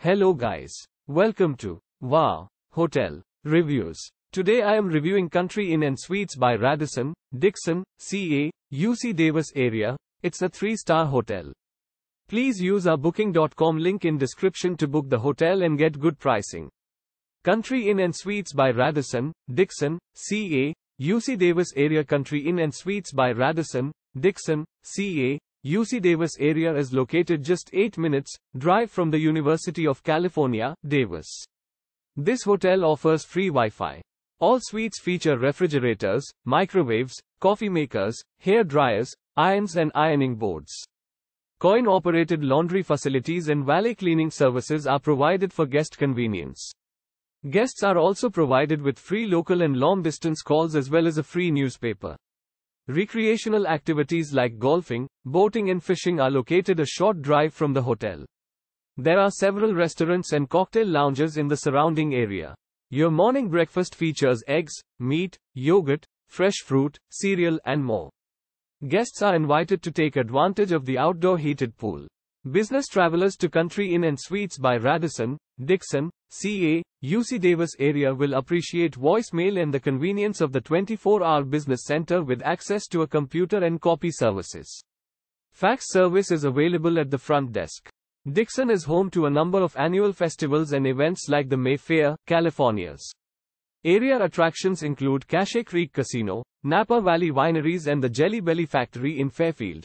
Hello guys. Welcome to Wow Hotel Reviews. Today I am reviewing Country Inn & Suites by Radisson, Dixon, CA, UC Davis area. It's a 3-star hotel. Please use our booking.com link in description to book the hotel and get good pricing. Country Inn & Suites by Radisson, Dixon, CA, UC Davis area. Country Inn & Suites by Radisson, Dixon, CA, UC Davis area is located just 8 minutes drive from the University of California, Davis. This hotel offers free Wi-Fi. All suites feature refrigerators, microwaves, coffee makers, hair dryers, irons and ironing boards. Coin-operated laundry facilities and valet cleaning services are provided for guest convenience. Guests are also provided with free local and long-distance calls as well as a free newspaper. Recreational activities like golfing, boating and fishing are located a short drive from the hotel. There are several restaurants and cocktail lounges in the surrounding area. Your morning breakfast features eggs, meat, yogurt, fresh fruit, cereal and more. Guests are invited to take advantage of the outdoor heated pool. Business travelers to Country Inn & Suites by Radisson, Dixon, CA, UC Davis area will appreciate voicemail and the convenience of the 24-hour business center with access to a computer and copy services. Fax service is available at the front desk. Dixon is home to a number of annual festivals and events like the May Fair, California's. Area attractions include Cache Creek Casino, Napa Valley Wineries and the Jelly Belly Factory in Fairfield.